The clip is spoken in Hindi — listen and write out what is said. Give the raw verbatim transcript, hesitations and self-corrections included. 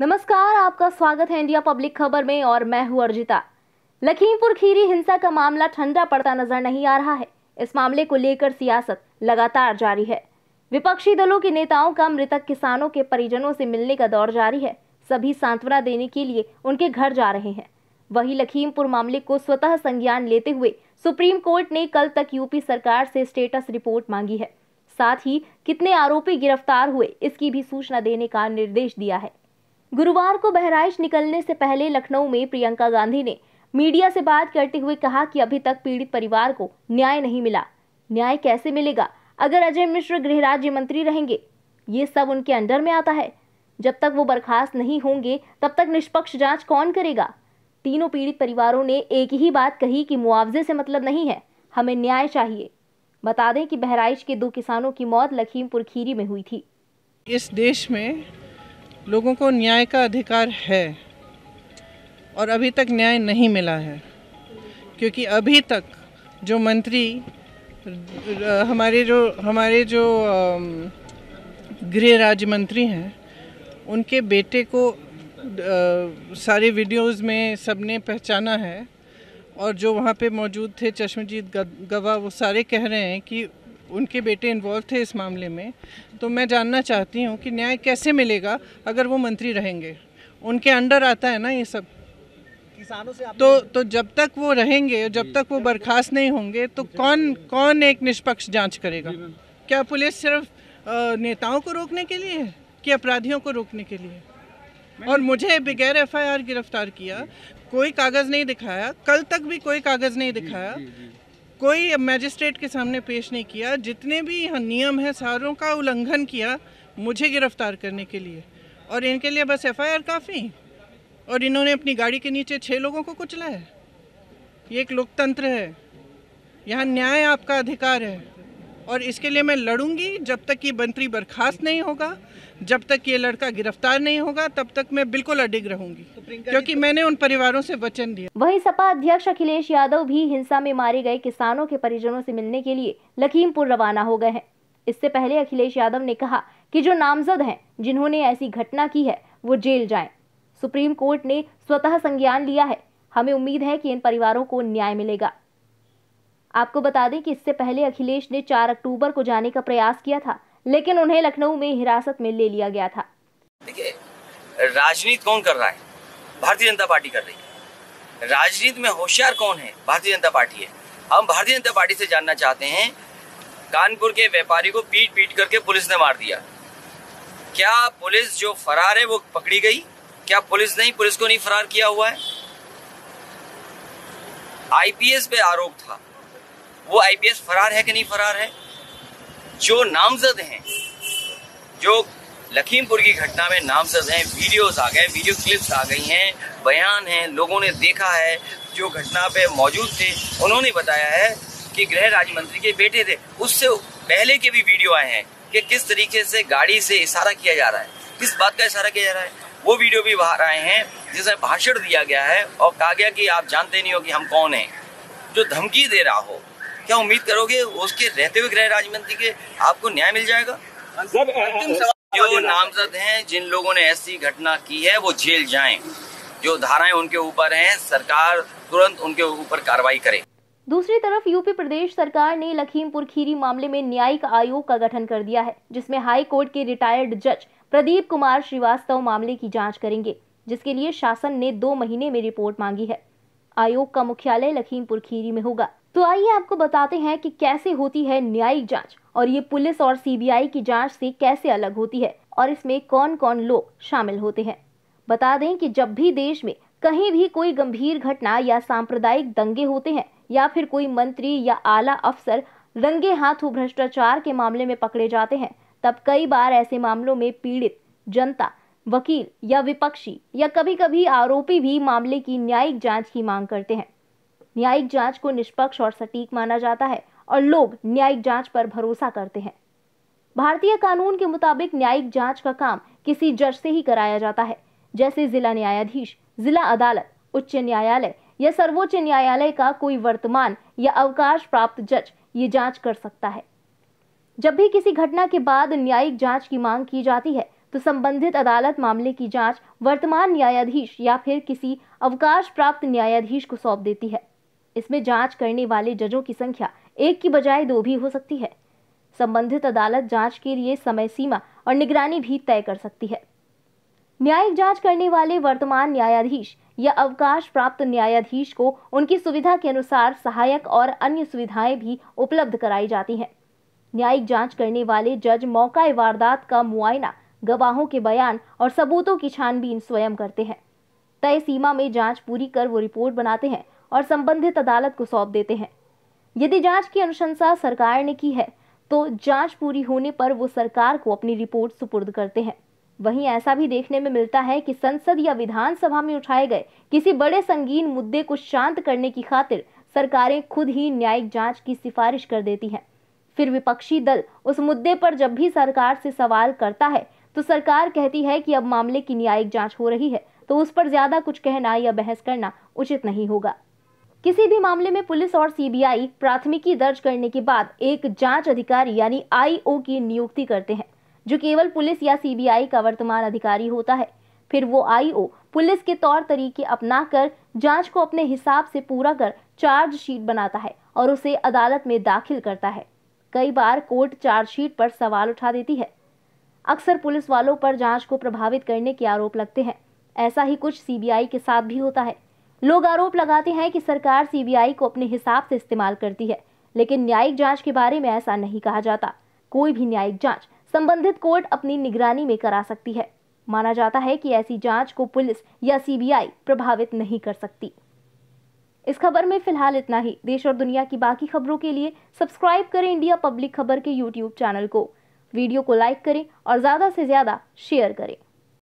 नमस्कार, आपका स्वागत है इंडिया पब्लिक खबर में और मैं हूं अर्जिता। लखीमपुर खीरी हिंसा का मामला ठंडा पड़ता नजर नहीं आ रहा है। इस मामले को लेकर सियासत लगातार जारी है। विपक्षी दलों के नेताओं का मृतक किसानों के परिजनों से मिलने का दौर जारी है। सभी सांत्वना देने के लिए उनके घर जा रहे हैं। वहीं लखीमपुर मामले को स्वतः संज्ञान लेते हुए सुप्रीम कोर्ट ने कल तक यूपी सरकार से स्टेटस रिपोर्ट मांगी है। साथ ही कितने आरोपी गिरफ्तार हुए इसकी भी सूचना देने का निर्देश दिया है। गुरुवार को बहराइच निकलने से पहले लखनऊ में प्रियंका गांधी ने मीडिया से बात करते हुए कहा कि अभी तक पीड़ित परिवार को न्याय नहीं मिला। न्याय कैसे मिलेगा अगर अजय मिश्रा गृह राज्य मंत्री रहेंगे? ये सब उनके अंडर में आता है। जब तक वो बर्खास्त नहीं होंगे तब तक निष्पक्ष जांच कौन करेगा? तीनों पीड़ित परिवारों ने एक ही बात कही कि मुआवजे से मतलब नहीं है, हमें न्याय चाहिए। बता दें कि बहराइच के दो किसानों की मौत लखीमपुर खीरी में हुई थी। इस देश में लोगों को न्याय का अधिकार है और अभी तक न्याय नहीं मिला है, क्योंकि अभी तक जो मंत्री हमारे जो हमारे जो गृह राज्य मंत्री हैं, उनके बेटे को सारे वीडियोस में सबने पहचाना है और जो वहाँ पे मौजूद थे चश्मजीत गवाह, वो सारे कह रहे हैं कि उनके बेटे इन्वॉल्व थे इस मामले में। तो मैं जानना चाहती हूँ कि न्याय कैसे मिलेगा अगर वो मंत्री रहेंगे? उनके अंडर आता है ना ये सब। किसानों से तो तो जब तक वो रहेंगे, जब तक वो बर्खास्त नहीं होंगे, तो कौन कौन एक निष्पक्ष जांच करेगा? क्या पुलिस सिर्फ नेताओं को रोकने के लिए है कि अपराधियों को रोकने के लिए? और मुझे बगैर एफ आई आर गिरफ्तार किया, कोई कागज़ नहीं दिखाया, कल तक भी कोई कागज़ नहीं दिखाया, कोई मैजिस्ट्रेट के सामने पेश नहीं किया। जितने भी यहाँ नियम है सारों का उल्लंघन किया मुझे गिरफ्तार करने के लिए, और इनके लिए बस एफआईआर काफ़ी। और इन्होंने अपनी गाड़ी के नीचे छः लोगों को कुचला है। ये एक लोकतंत्र है, यहाँ न्याय आपका अधिकार है और इसके लिए मैं लड़ूंगी। जब तक ये मंत्री बर्खास्त नहीं होगा, जब तक ये लड़का गिरफ्तार नहीं होगा, तब तक मैं बिल्कुल अडिग रहूंगी, क्योंकि मैंने उन परिवारों से वचन दिया। वहीं सपा अध्यक्ष अखिलेश यादव भी हिंसा में मारे गए किसानों के परिजनों से मिलने के लिए लखीमपुर रवाना हो गए हैं। इससे पहले अखिलेश यादव ने कहा कि जो नामजद हैं, जिन्होंने ऐसी घटना की है, वो जेल जाएं। सुप्रीम कोर्ट ने स्वतः संज्ञान लिया है। हमें उम्मीद है कि इन परिवारों को न्याय मिलेगा। आपको बता दें कि इससे पहले अखिलेश ने चार अक्टूबर को जाने का प्रयास किया था, लेकिन उन्हें लखनऊ में हिरासत में ले लिया गया था। देखिए, राजनीति कौन कर रहा है? भारतीय जनता पार्टी कर रही है। राजनीति में होशियार कौन है? भारतीय जनता पार्टी है। हम भारतीय जनता पार्टी से जानना चाहते हैं, कानपुर के व्यापारी को पीट पीट करके पुलिस ने मार दिया। क्या पुलिस जो फरार है वो पकड़ी गई? क्या पुलिस नहीं पुलिस को नहीं फरार किया हुआ है? आई पी एस पे आरोप था, वो आई पी एस फरार है कि नहीं फरार है? जो नामजद हैं, जो लखीमपुर की घटना में नामजद हैं, वीडियोस आ गए, वीडियो क्लिप्स आ गई हैं, बयान हैं, लोगों ने देखा है, जो घटना पे मौजूद थे उन्होंने बताया है कि गृह राज्य मंत्री के बेटे थे। उससे पहले के भी वीडियो आए हैं कि किस तरीके से गाड़ी से इशारा किया जा रहा है, किस बात का इशारा किया जा रहा है, वो वीडियो भी बाहर आए हैं जिसमें भाषण दिया गया है और कहा गया कि आप जानते नहीं हो कि हम कौन हैं। जो धमकी दे रहा हो, क्या उम्मीद करोगे उसके रहते हुए गृह राज्य मंत्री के आपको न्याय मिल जाएगा? जो नामजद हैं, जिन लोगों ने ऐसी घटना की है, वो जेल जाएं। जो धाराएं उनके ऊपर हैं, सरकार तुरंत उनके ऊपर कार्रवाई करे। दूसरी तरफ यूपी प्रदेश सरकार ने लखीमपुर खीरी मामले में न्यायिक आयोग का गठन कर दिया है, जिसमें हाई कोर्ट के रिटायर्ड जज प्रदीप कुमार श्रीवास्तव मामले की जाँच करेंगे, जिसके लिए शासन ने दो महीने में रिपोर्ट मांगी है। आयोग का मुख्यालय लखीमपुर खीरी में होगा। तो आइए आपको बताते हैं कि कैसे होती है न्यायिक जांच और ये पुलिस और सी बी आई की जांच से कैसे अलग होती है और इसमें कौन कौन लोग शामिल होते हैं। बता दें कि जब भी देश में कहीं भी कोई गंभीर घटना या सांप्रदायिक दंगे होते हैं या फिर कोई मंत्री या आला अफसर रंगे हाथों भ्रष्टाचार के मामले में पकड़े जाते हैं, तब कई बार ऐसे मामलों में पीड़ित जनता, वकील या विपक्षी या कभी कभी आरोपी भी मामले की न्यायिक जाँच की मांग करते हैं। न्यायिक जांच को निष्पक्ष और सटीक माना जाता है और लोग न्यायिक जांच पर भरोसा करते हैं। भारतीय कानून के मुताबिक न्यायिक जांच का काम किसी जज से ही कराया जाता है, जैसे जिला न्यायाधीश, जिला अदालत, उच्च न्यायालय या सर्वोच्च न्यायालय का कोई वर्तमान या अवकाश प्राप्त जज ये जांच कर सकता है। जब भी किसी घटना के बाद न्यायिक जाँच की मांग की जाती है तो संबंधित अदालत मामले की जांच वर्तमान न्यायाधीश या फिर किसी अवकाश प्राप्त न्यायाधीश को सौंप देती है। इसमें जांच करने वाले जजों की संख्या एक की बजाय दो भी हो सकती है। संबंधित अदालत जांच के लिए समय सीमा और निगरानी भी तय कर सकती है। न्यायिक जांच करने वाले वर्तमान न्यायाधीश या अवकाश प्राप्त न्यायाधीश को उनकी सुविधा के अनुसार सहायक और अन्य सुविधाएं भी उपलब्ध कराई जाती हैं। न्यायिक जांच करने वाले जज मौका वारदात का मुआयना, गवाहों के बयान और सबूतों की छानबीन स्वयं करते हैं। तय सीमा में जांच पूरी कर वो रिपोर्ट बनाते हैं और संबंधित अदालत को सौंप देते हैं। यदि जांच की अनुशंसा सरकार ने की है तो जांच पूरी होने पर वो सरकार को अपनी रिपोर्ट सुपुर्द करते हैं। वहीं ऐसा भी देखने में मिलता है कि संसद या विधानसभा में उठाए गए किसी बड़े संगीन मुद्दे को शांत करने की खातिर सरकारें खुद ही न्यायिक जांच की सिफारिश कर देती हैं। फिर विपक्षी दल उस मुद्दे पर जब भी सरकार से सवाल करता है तो सरकार कहती है कि अब मामले की न्यायिक जांच हो रही है तो उस पर ज्यादा कुछ कहना या बहस करना उचित नहीं होगा। किसी भी मामले में पुलिस और सीबीआई प्राथमिकी दर्ज करने के बाद एक जांच अधिकारी यानी आईओ की नियुक्ति करते हैं, जो केवल पुलिस या सीबीआई का वर्तमान अधिकारी होता है। फिर वो आईओ पुलिस के तौर तरीके अपनाकर जांच को अपने हिसाब से पूरा कर चार्जशीट बनाता है और उसे अदालत में दाखिल करता है। कई बार कोर्ट चार्जशीट पर सवाल उठा देती है। अक्सर पुलिस वालों पर जांच को प्रभावित करने के आरोप लगते हैं। ऐसा ही कुछ सीबीआई के साथ भी होता है। लोग आरोप लगाते हैं कि सरकार सीबीआई को अपने हिसाब से इस्तेमाल करती है, लेकिन न्यायिक जांच के बारे में ऐसा नहीं कहा जाता। कोई भी न्यायिक जांच संबंधित कोर्ट अपनी निगरानी में करा सकती है। माना जाता है कि ऐसी जांच को पुलिस या सीबीआई प्रभावित नहीं कर सकती। इस खबर में फिलहाल इतना ही। देश और दुनिया की बाकी खबरों के लिए सब्सक्राइब करें इंडिया पब्लिक खबर के यूट्यूब चैनल को। वीडियो को लाइक करें और ज्यादा से ज्यादा शेयर करें।